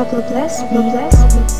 I will bless me.